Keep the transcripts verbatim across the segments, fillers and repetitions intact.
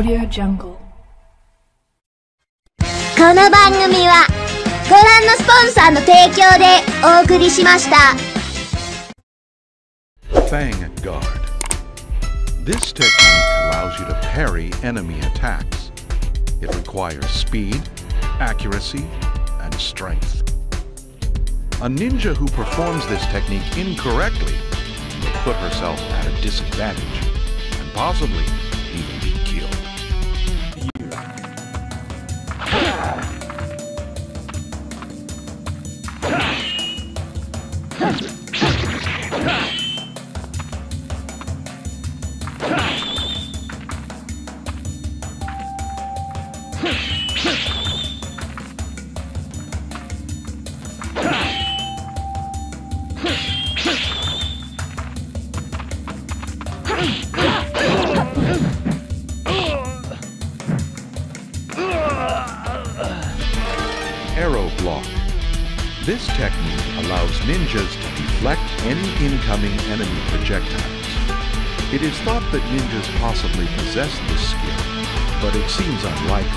Audio Jungle. この番組はご覧のスポンサーの提供でお送りしました。 Fang Guard. This technique allows you to parry enemy attacks. It requires speed, accuracy, and strength. A ninja who performs this technique incorrectly will put herself at a disadvantage and possibly even be killed. Arrow block. This technique allows ninjas to deflect any incoming enemy projectiles. It is thought that ninjas possibly possess this skill, but it seems unlikely,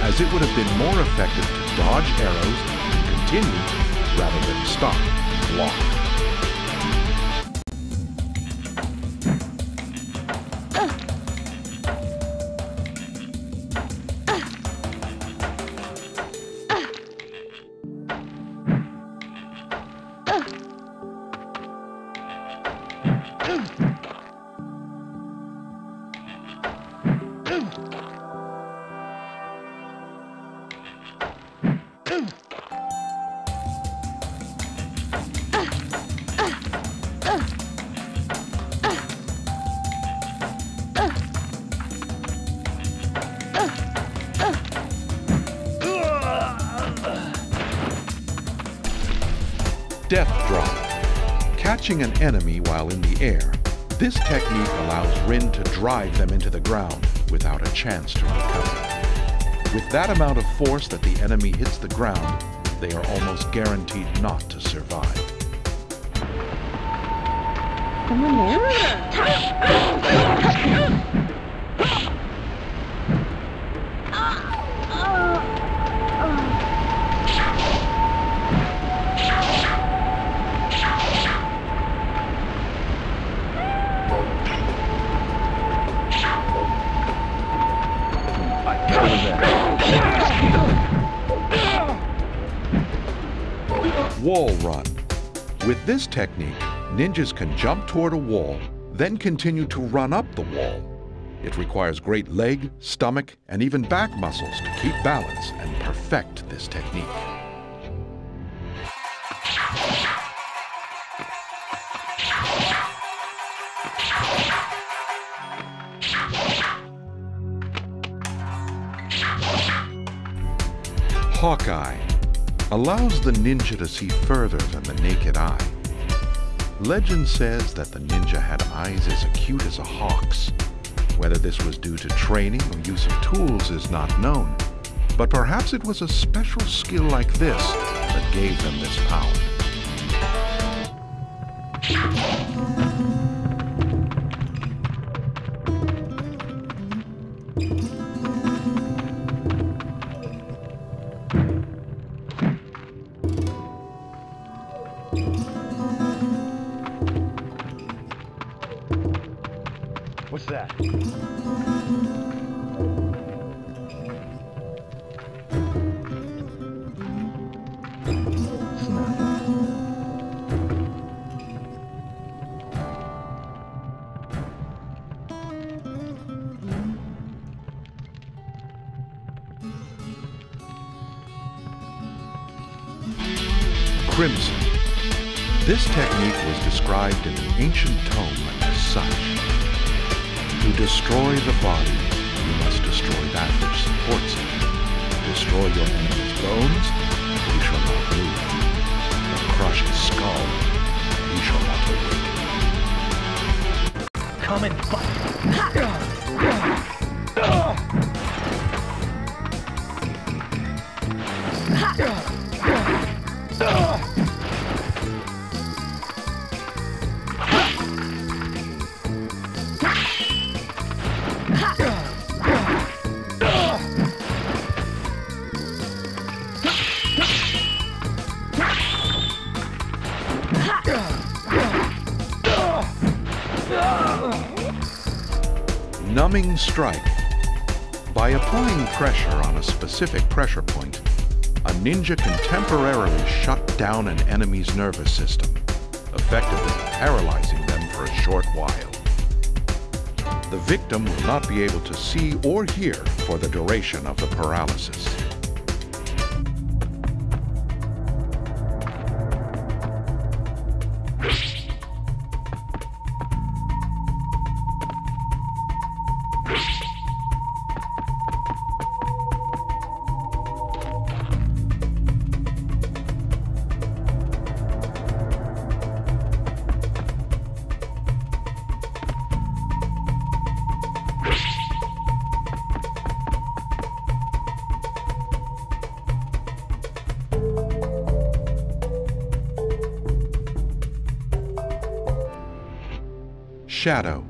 as it would have been more effective to dodge arrows and continue rather than stop and block. Death drop. Catching an enemy while in the air. This technique allows Rin to drive them into the ground without a chance to recover. With that amount of force that the enemy hits the ground, they are almost guaranteed not to survive. Wall run. With this technique, ninjas can jump toward a wall, then continue to run up the wall. It requires great leg, stomach, and even back muscles to keep balance and perfect this technique. Hawk eye. Allows the ninja to see further than the naked eye. Legend says that the ninja had eyes as acute as a hawk's. Whether this was due to training or use of tools is not known, but perhaps it was a special skill like this that gave them this power. What's that? It's not. Crimson. This technique was described in an ancient tome as such. To destroy the body, you must destroy that which supports it. Destroy your enemy's bones, and he shall not move. And crush his skull, he shall not awake. Come and fight! Go! Numbing Strike. By applying pressure on a specific pressure point, a ninja can temporarily shut down an enemy's nervous system, effectively paralyzing them for a short while. The victim will not be able to see or hear for the duration of the paralysis. Shadow.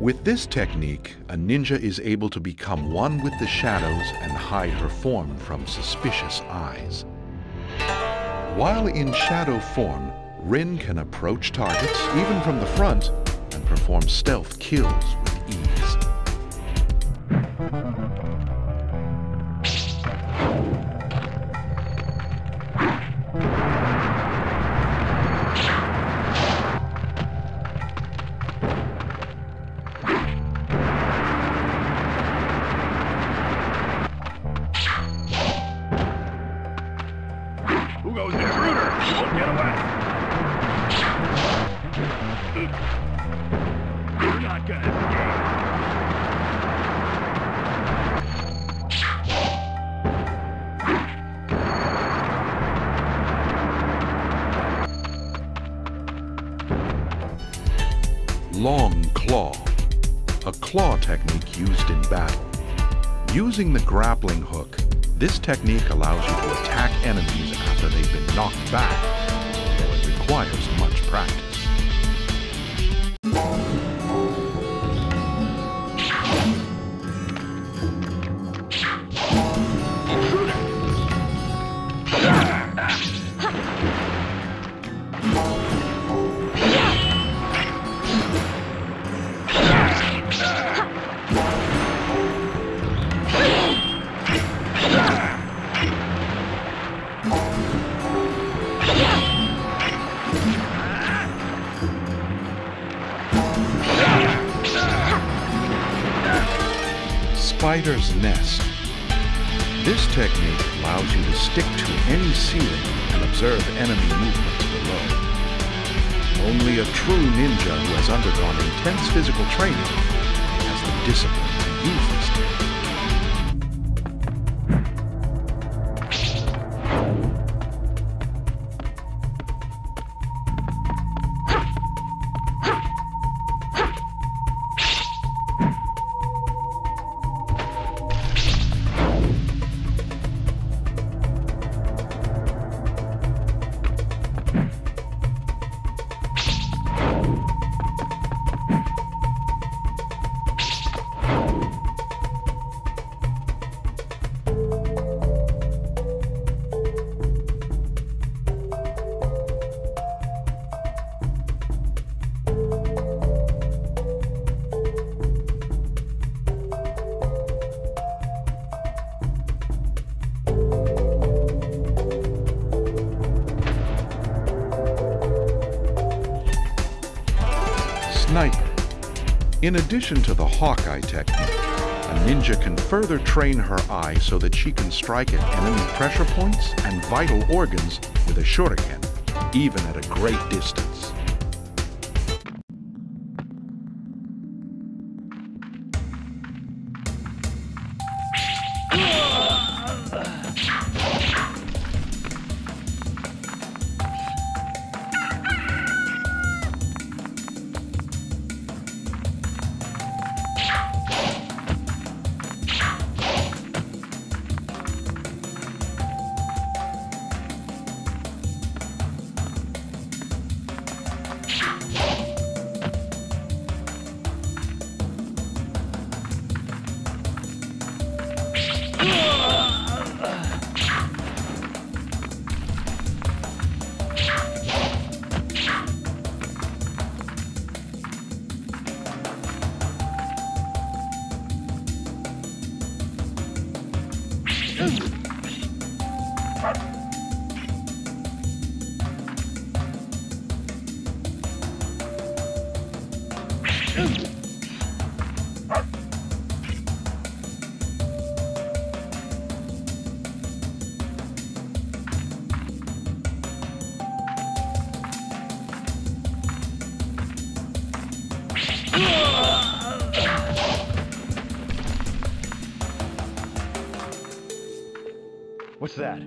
With this technique, a ninja is able to become one with the shadows and hide her form from suspicious eyes. While in shadow form, Rin can approach targets, even from the front, and perform stealth kills with ease. Long Claw, a claw technique used in battle. Using the grappling hook, this technique allows you to attack enemies after they've been knocked back, though it requires much practice. Spider's Nest. This technique allows you to stick to any ceiling and observe enemy movements below. Only a true ninja who has undergone intense physical training has the discipline to use this technique. Sniper. In addition to the hawk eye technique, a ninja can further train her eye so that she can strike at enemy pressure points and vital organs with a shuriken, even at a great distance. What's that?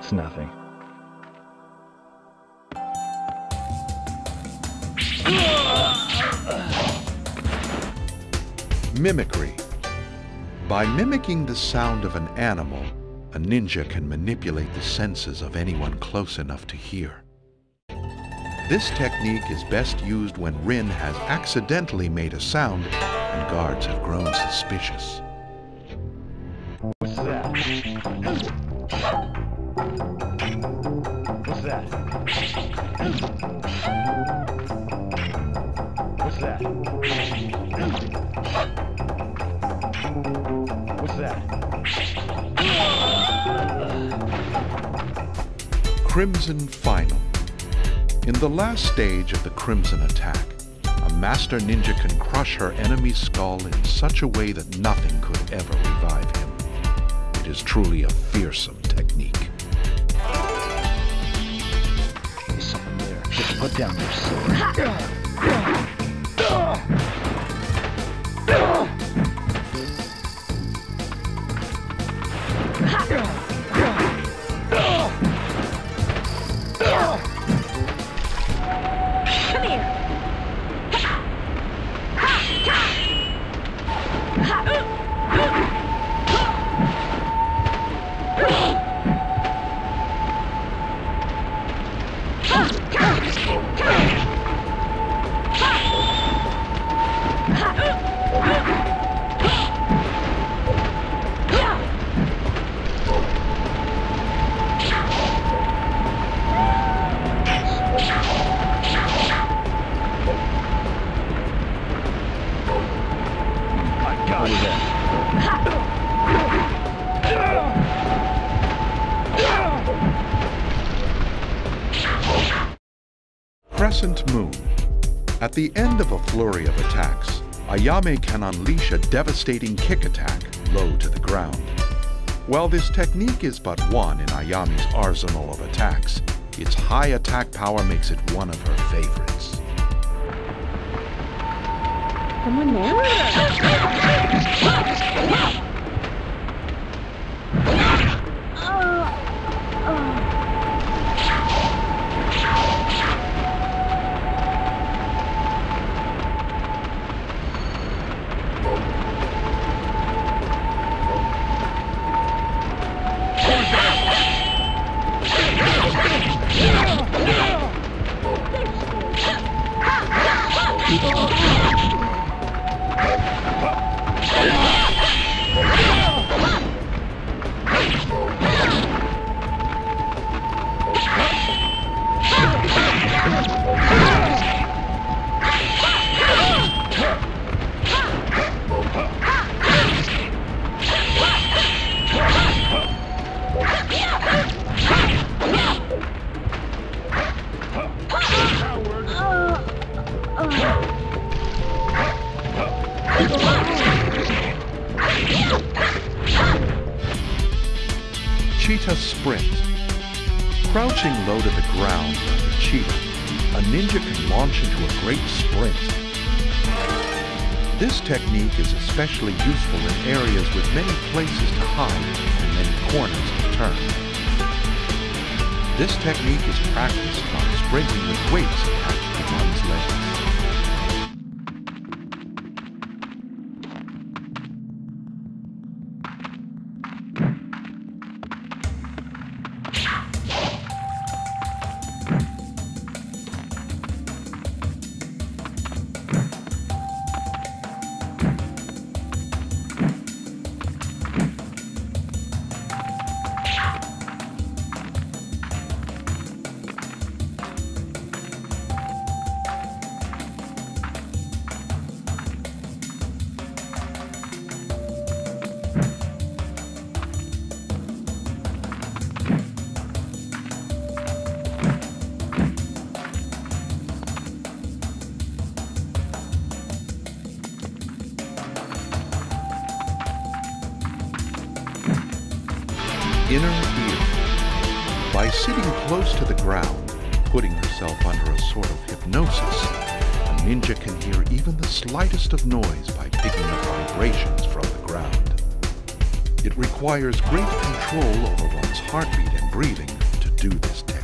It's nothing. Mimicry. By mimicking the sound of an animal, a ninja can manipulate the senses of anyone close enough to hear. This technique is best used when Rin has accidentally made a sound and guards have grown suspicious. What's that? What's that? What's that? What's that? Crimson Final. In the last stage of the Crimson Attack, a master ninja can crush her enemy's skull in such a way that nothing could ever revive him. It is truly a fearsome technique. There's someone there. Just put down your sword. Come here! Crescent Moon. At the end of a flurry of attacks, Ayame can unleash a devastating kick attack low to the ground. While this technique is but one in Ayame's arsenal of attacks, its high attack power makes it one of her favorites. Someone there? Cheetah Sprint. Crouching low to the ground like a cheetah, a ninja can launch into a great sprint. This technique is especially useful in areas with many places to hide and many corners to turn. This technique is practiced by sprinting with weights attached to one's legs. inner ear. By sitting close to the ground, putting herself under a sort of hypnosis, a ninja can hear even the slightest of noise by picking up vibrations from the ground. It requires great control over one's heartbeat and breathing to do this technique.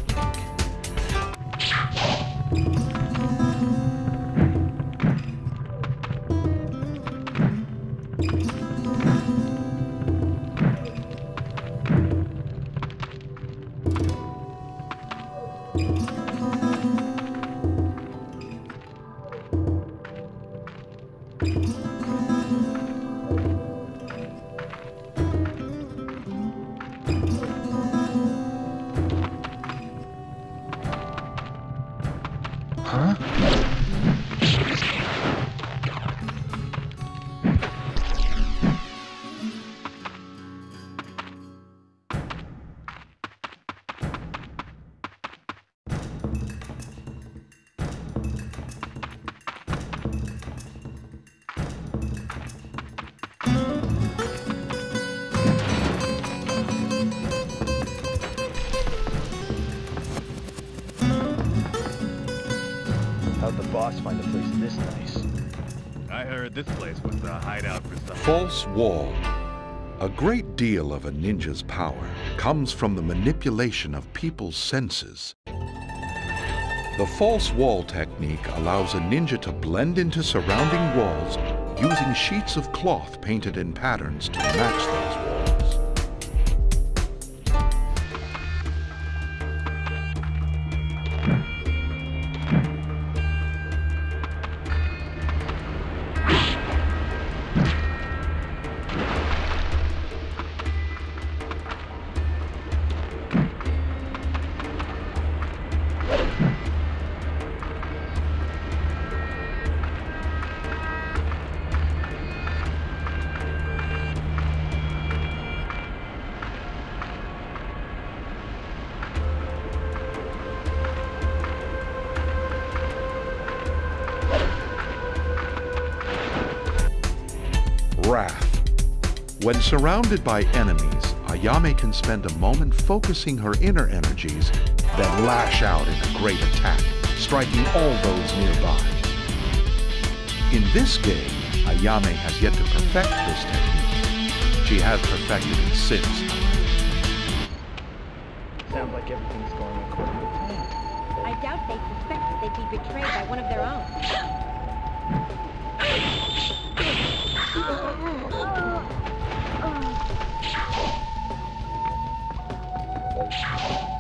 Find a place this nice. I heard this place was the hideout for something. False wall. A great deal of a ninja's power comes from the manipulation of people's senses. The false wall technique allows a ninja to blend into surrounding walls using sheets of cloth painted in patterns to match those walls. When surrounded by enemies, Ayame can spend a moment focusing her inner energies, then lash out in a great attack, striking all those nearby. In this game, Ayame has yet to perfect this technique. She has perfected it since. Sounds like everything's going according to plan. I doubt they suspect that they'd be betrayed by one of their own. Oh.